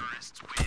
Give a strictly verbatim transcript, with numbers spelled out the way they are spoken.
terrorists win.